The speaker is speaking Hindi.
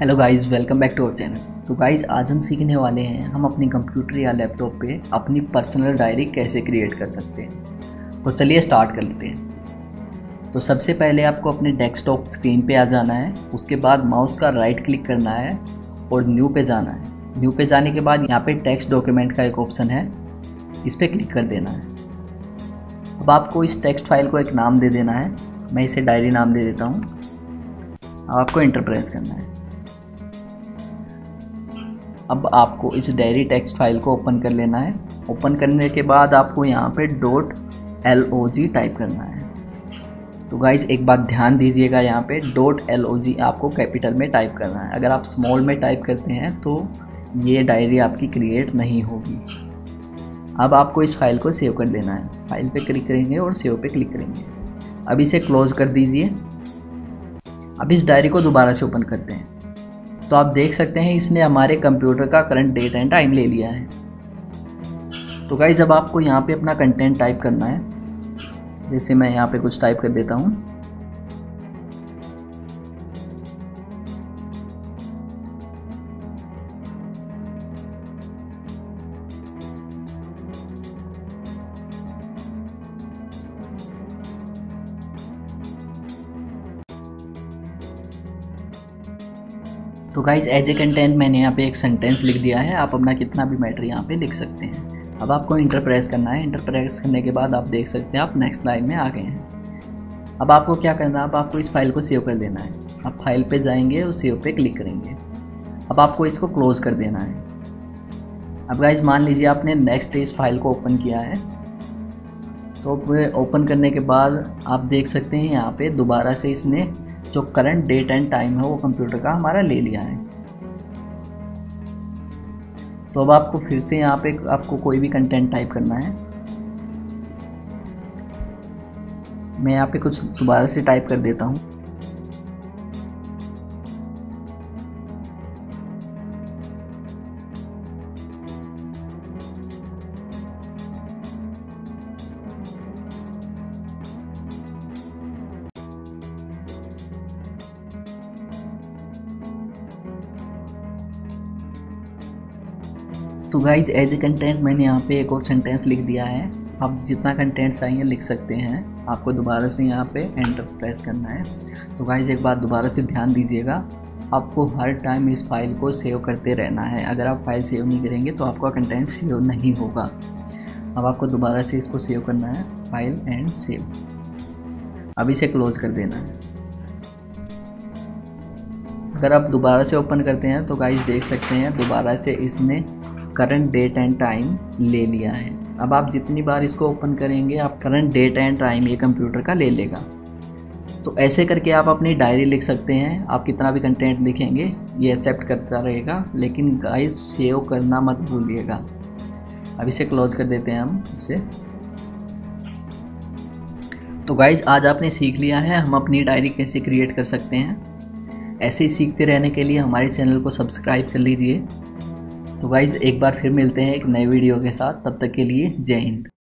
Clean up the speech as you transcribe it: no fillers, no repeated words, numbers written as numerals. Hello guys, welcome back to our channel. तो गाइस, आज हम सीखने वाले हैं हम अपने कंप्यूटर या लैपटॉप पे अपनी पर्सनल डायरी कैसे क्रिएट कर सकते हैं। तो चलिए स्टार्ट कर लेते हैं। तो सबसे पहले आपको अपने डेस्कटॉप स्क्रीन पे आ जाना है। उसके बाद माउस का राइट क्लिक करना है और न्यू पे जाना है। न्यू पे जाने के बाद यहाँ पर टेक्स्ट डॉक्यूमेंट का एक ऑप्शन है, इस पर क्लिक कर देना है। अब आपको इस टेक्स्ट फाइल को एक नाम दे देना है। मैं इसे डायरी नाम दे देता हूँ। अब आपको एंटर प्रेस करना है। अब आपको इस डायरी टेक्स्ट फाइल को ओपन कर लेना है। ओपन करने के बाद आपको यहाँ पे .log टाइप करना है। तो गाइज़, एक बात ध्यान दीजिएगा, यहाँ पे .log आपको कैपिटल में टाइप करना है। अगर आप स्मॉल में टाइप करते हैं तो ये डायरी आपकी क्रिएट नहीं होगी। अब आपको इस फाइल को सेव कर देना है। फाइल पे क्लिक करेंगे और सेव पे क्लिक करेंगे। अब इसे क्लोज कर दीजिए। अब इस डायरी को दोबारा से ओपन करते हैं। तो आप देख सकते हैं इसने हमारे कंप्यूटर का करंट डेट एंड टाइम ले लिया है। तो गाइज़, अब आपको यहाँ पे अपना कंटेंट टाइप करना है। जैसे मैं यहाँ पे कुछ टाइप कर देता हूँ। तो गाइज, एज ए कंटेंट मैंने यहाँ पे एक सेंटेंस लिख दिया है। आप अपना कितना भी मैटर यहाँ पे लिख सकते हैं। अब आपको इंटर प्रेस करना है। इंटर प्रेस करने के बाद आप देख सकते हैं आप नेक्स्ट लाइन में आ गए हैं। अब आपको क्या करना है, अब आपको इस फाइल को सेव कर लेना है। आप फाइल पे जाएंगे और सेव पे क्लिक करेंगे। अब आपको इसको क्लोज कर देना है। अब गाइज, मान लीजिए आपने नेक्स्ट इस फाइल को ओपन किया है। तो ओपन करने के बाद आप देख सकते हैं यहाँ पर दोबारा से इसने जो करंट डेट एंड टाइम है वो कंप्यूटर का हमारा ले लिया है। तो अब आपको फिर से यहाँ पे आपको कोई भी कंटेंट टाइप करना है। मैं यहाँ पे कुछ दोबारा से टाइप कर देता हूँ। तो गाइज, एज ए कंटेंट मैंने यहाँ पे एक और सेंटेंस लिख दिया है। आप जितना कंटेंट चाहिए लिख सकते हैं। आपको दोबारा से यहाँ पे एंटर प्रेस करना है। तो गाइज, एक बात दोबारा से ध्यान दीजिएगा, आपको हर टाइम इस फाइल को सेव करते रहना है। अगर आप फाइल सेव नहीं करेंगे तो आपका कंटेंट सेव नहीं होगा। अब आपको दोबारा से इसको सेव करना है, फाइल एंड सेव। अब इसे क्लोज कर देना है। अगर आप दोबारा से ओपन करते हैं तो गाइज देख सकते हैं दोबारा से इसने करंट डेट एंड टाइम ले लिया है। अब आप जितनी बार इसको ओपन करेंगे आप करंट डेट एंड टाइम ये कंप्यूटर का ले लेगा। तो ऐसे करके आप अपनी डायरी लिख सकते हैं। आप कितना भी कंटेंट लिखेंगे ये एक्सेप्ट करता रहेगा। लेकिन गाइस, सेव करना मत भूलिएगा। अब इसे क्लोज कर देते हैं हम इसे। तो गाइस, आज आपने सीख लिया है हम अपनी डायरी कैसे क्रिएट कर सकते हैं। ऐसे ही सीखते रहने के लिए हमारे चैनल को सब्सक्राइब कर लीजिए। तो गाइज़, एक बार फिर मिलते हैं एक नए वीडियो के साथ। तब तक के लिए जय हिंद।